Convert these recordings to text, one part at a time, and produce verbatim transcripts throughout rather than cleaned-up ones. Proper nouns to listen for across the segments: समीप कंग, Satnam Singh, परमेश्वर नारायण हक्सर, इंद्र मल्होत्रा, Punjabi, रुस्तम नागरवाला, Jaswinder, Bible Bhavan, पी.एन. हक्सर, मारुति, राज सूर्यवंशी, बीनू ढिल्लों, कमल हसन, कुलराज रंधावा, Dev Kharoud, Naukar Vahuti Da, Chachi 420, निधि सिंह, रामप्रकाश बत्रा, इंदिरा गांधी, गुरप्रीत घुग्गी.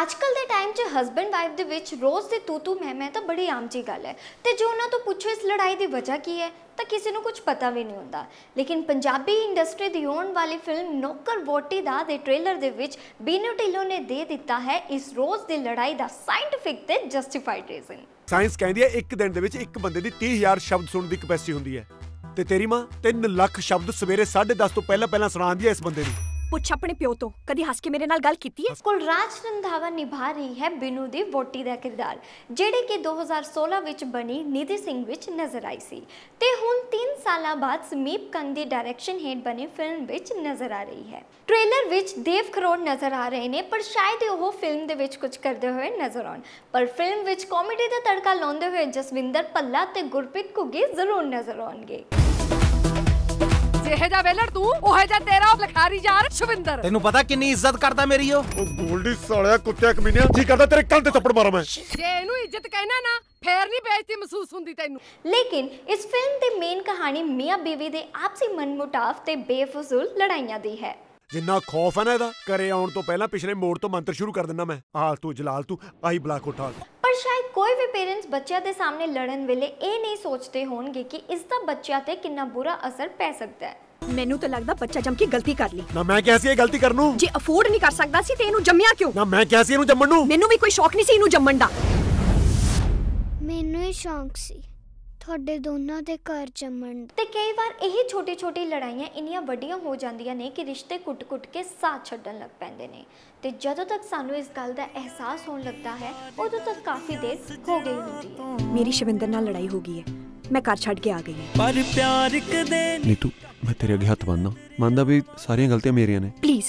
अजकल दे टाइम च हस्बैंड वाइफ दे विच रोज़ दे तू तू मैं मैं तो बड़ी आम जी गल है ते जो उन्होंने तो पूछो इस लड़ाई की वजह की है तो किसी को कुछ पता भी नहीं होता। लेकिन पंजाबी इंडस्ट्री दी होने वाली फिल्म नौकर वोटी दा दे ट्रेलर दे विच बीनू ढिल्लों ने दे दिता है इस रोज़ दी लड़ाई दा साइंटिफिक ते जस्टिफाइड रीजन। साइंस कहती है एक दिन दे विच इक बंदे दी तीस हज़ार शब्द सुनने दी कैपेसिटी हुंदी है ते तेरी मां तीन लाख शब्द सवेरे साढ़े दस तो पहला पहला सुणांदी है इस बंदे दी। कुछ अपने प्यो तो कभी हंस के मेरे नाल गल कीती है। कुलराज रंधावा निभा रही है बिनू दी वोटी दा किरदार जेड़े कि दो हज़ार सोलह विच बनी निधि सिंह विच नजर आई सी ते हुन तीन साल बाद समीप कंग दी डायरेक्शन हेठ बनी फिल्म विच नजर आ रही है। ट्रेलर विच देव खरोड़ नजर आ रहे ने पर शायद ओह फिल्म दे विच कुछ करदे होए नजर आउण पर फिल्म विच कॉमेडी दा तड़का लाउंदे होए जसविंदर भल्ला ते गुरप्रीत घुग्गी जरूर नजर आउणगे। जेहजा वेलर तू ओहे जा तेरा लखारी यार जसविंदर तैनू पता कितनी इज्जत करदा मेरी ओ गोल्डी सालिया कुत्ते कमीने जी करदा तेरे कंधे थप्पड़ मारा मैं जे इनू इज्जत कहना ना फेर नहीं बेइज्जती महसूस हुंदी तैनू। लेकिन इस फिल्म दी मेन कहानी मियां बीवी दे आपसी मनमुटाव ते बेफजूल लड़ाइयां दी है। जिन्ना खौफ है ना इदा करे आउण तो पहला पिछले मोड़ तो मंत्र शुरू कर देना मैं हाल तू जलाल तू आई ब्लॉक उठा। पर शायद कोई भी पेरेंट्स बच्चों के सामने लड़न वेले ये नहीं सोचते होंगे कि इसका बच्चों ते कितना बुरा असर पै सकता है। ਮੈਨੂੰ ਤਾਂ ਲੱਗਦਾ ਬੱਚਾ ਜੰਮ ਕੇ ਗਲਤੀ ਕਰ ਲਈ ਨਾ ਮੈਂ ਕਿਹਾ ਸੀ ਇਹ ਗਲਤੀ ਕਰਨ ਨੂੰ ਜੇ ਅਫੋਰਡ ਨਹੀਂ ਕਰ ਸਕਦਾ ਸੀ ਤੇ ਇਹਨੂੰ ਜੰਮਿਆ ਕਿਉਂ ਨਾ ਮੈਂ ਕਿਹਾ ਸੀ ਇਹਨੂੰ ਜੰਮਣ ਨੂੰ ਮੈਨੂੰ ਵੀ ਕੋਈ ਸ਼ੌਕ ਨਹੀਂ ਸੀ ਇਹਨੂੰ ਜੰਮਣ ਦਾ ਮੈਨੂੰ ਹੀ ਸ਼ੌਕ ਸੀ ਤੁਹਾਡੇ ਦੋਨਾਂ ਦੇ ਘਰ ਜੰਮਣ ਤੇ ਕਈ ਵਾਰ ਇਹ ਛੋਟੀ ਛੋਟੀ ਲੜਾਈਆਂ ਇੰਨੀਆਂ ਵੱਡੀਆਂ ਹੋ ਜਾਂਦੀਆਂ ਨੇ ਕਿ ਰਿਸ਼ਤੇ ਕੁੱਟ-ਕੁੱਟ ਕੇ ਸਾਥ ਛੱਡਣ ਲੱਗ ਪੈਂਦੇ ਨੇ ਤੇ ਜਦੋਂ ਤੱਕ ਸਾਨੂੰ ਇਸ ਗੱਲ ਦਾ ਅਹਿਸਾਸ ਹੋਣ ਲੱਗਦਾ ਹੈ ਉਦੋਂ ਤੱਕ ਕਾਫੀ ਦੇਰ ਹੋ ਗਈ ਹੁੰਦੀ ਹੈ। ਮੇਰੀ ਸ਼ਵਿੰਦਰ ਨਾਲ ਲੜਾਈ ਹੋ ਗਈ ਹੈ मैं कार छड़ के आ गई है। पर प्यार नीतू मैं तेरे अगे हाथ बंदा मानदा भी सारी गलतियां मेरिया ने प्लीज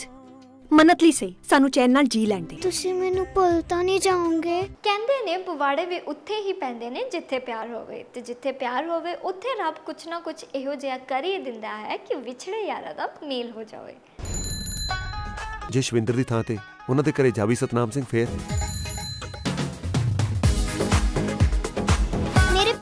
मन्नत ली सही सानू चैन नाल जी लैण दे तुसी मेनू भुलता नहीं जाओगे। कहंदे ने पवाड़े भी उत्थे ही पैंदे ने जिथे प्यार होवे ते जिथे प्यार होवे उत्थे रब कुछ ना कुछ इहो जिहा कर ही दिंदा है कि विछड़े यारा दा मेल हो जावे। जसविंदर दी थां ते उहनां दे घरे जावी सतनाम सिंह फेर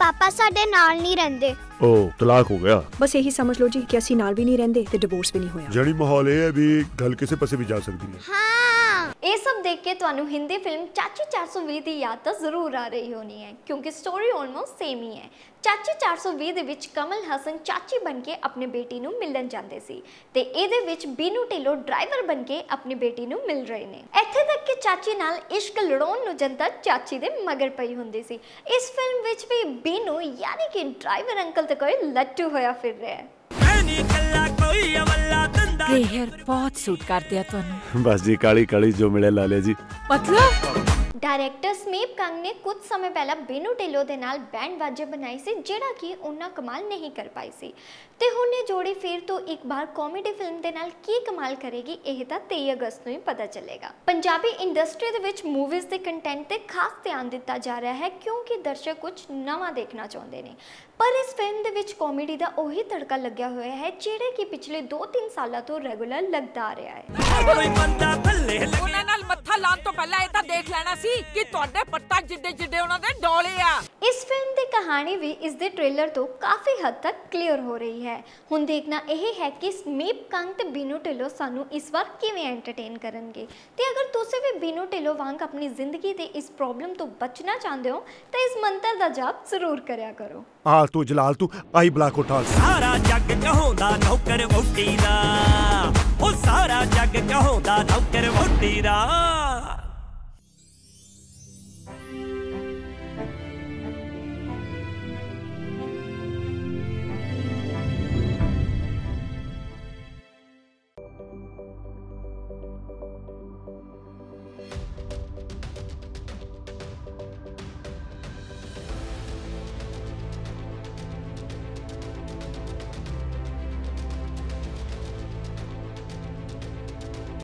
पापा साडे नाल नहीं रहंदे ओ तलाक हो गया बस यही समझ लो जी कि असि नाल भी नहीं रहंदे ते डिवोर्स भी नहीं होया जड़ी माहौल है भी गल किसे पासे भी जा सकदी है। हां ये सब देख के ਤੁਹਾਨੂੰ हिंदी फिल्म चाची चार सौ बीस दी याद तो जरूर आ रही होनी है क्योंकि स्टोरी ऑलमोस्ट सेम ही है। चाची चार सौ बीस ਦੇ ਵਿੱਚ ਕਮਲ ਹਸਨ ਚਾਚੀ ਬਣ ਕੇ ਆਪਣੇ ਬੇਟੀ ਨੂੰ ਮਿਲਣ ਜਾਂਦੇ ਸੀ ਤੇ ਇਹਦੇ ਵਿੱਚ ਬੀਨੂ ਢਿੱਲੋਂ ਡਰਾਈਵਰ ਬਣ ਕੇ ਆਪਣੀ ਬੇਟੀ ਨੂੰ ਮਿਲ ਰਹੇ ਨੇ। ਇੱਥੇ ਤੱਕ ਕਿ ਚਾਚੀ ਨਾਲ ਇਸ਼ਕ ਲੜਾਉਣ ਨੂੰ ਜਨਤਾ ਚਾਚੀ ਦੇ ਮਗਰ ਪਈ ਹੁੰਦੀ ਸੀ। ਇਸ ਫਿਲਮ ਵਿੱਚ ਵੀ ਬੀਨੂ ਯਾਨੀ ਕਿ ਡਰਾਈਵਰ अंकल तो कोई लट्टू होया फिर रहा है। प्लेयर बहुत सूट करते हैं तुम। बस जी काली काली जो मिले लाले जी। मतलब? डायरेक्टर समीप कंग ने कुछ समय पहला बीनू ढिल्लों के नाल बैंड बाजे बनाई सी जिहड़ा कि उन्ना कमाल नहीं कर पाई सी ते हुण ये जोड़ी फिर तो एक बार कॉमेडी फिल्म के नाल की कमाल करेगी यह तो तेई अगस्त नूं ही पता चलेगा। पंजाबी इंडस्ट्री दे विच मूवीज़ के कंटेंट पर खास ध्यान दिता जा रहा है क्योंकि दर्शक कुछ नवा देखना चाहते हैं पर इस फिल्म दे विच कॉमेडी दा ओही तड़का लग्या होया है जिहड़ा कि पिछले दो तीन साल तो रेगुलर लगदा आ रहा है। उन्हां नाल मत्था लाउण तो पहला इह तां देख लैणा सी कि तुहाडे पत्ता जिड्डे जिड्डे उन्हां दे डोले आ। इस फिल्म दी कहानी भी इस दे ट्रेलर तो काफ़ी हद तक क्लीयर हो रही है। हुण देखना यही है कि समीप कंग ते बीनू ढिल्लों सानू इस बार किवें एंटरटेन करनगे ते अगर तुसीं भी बीनू ढिल्लों वांग अपनी जिंदगी दे इस प्रॉब्लम तो बचना चाहते हो तो इस मंत्र दा जाप जरूर करिया करो। हाल तू जलाल तू आई ब्लॉक उठाल सारा जग कहोंदा नौकर वोटी दा ओ सारा जग कहोंदा नौकर वोटी दा।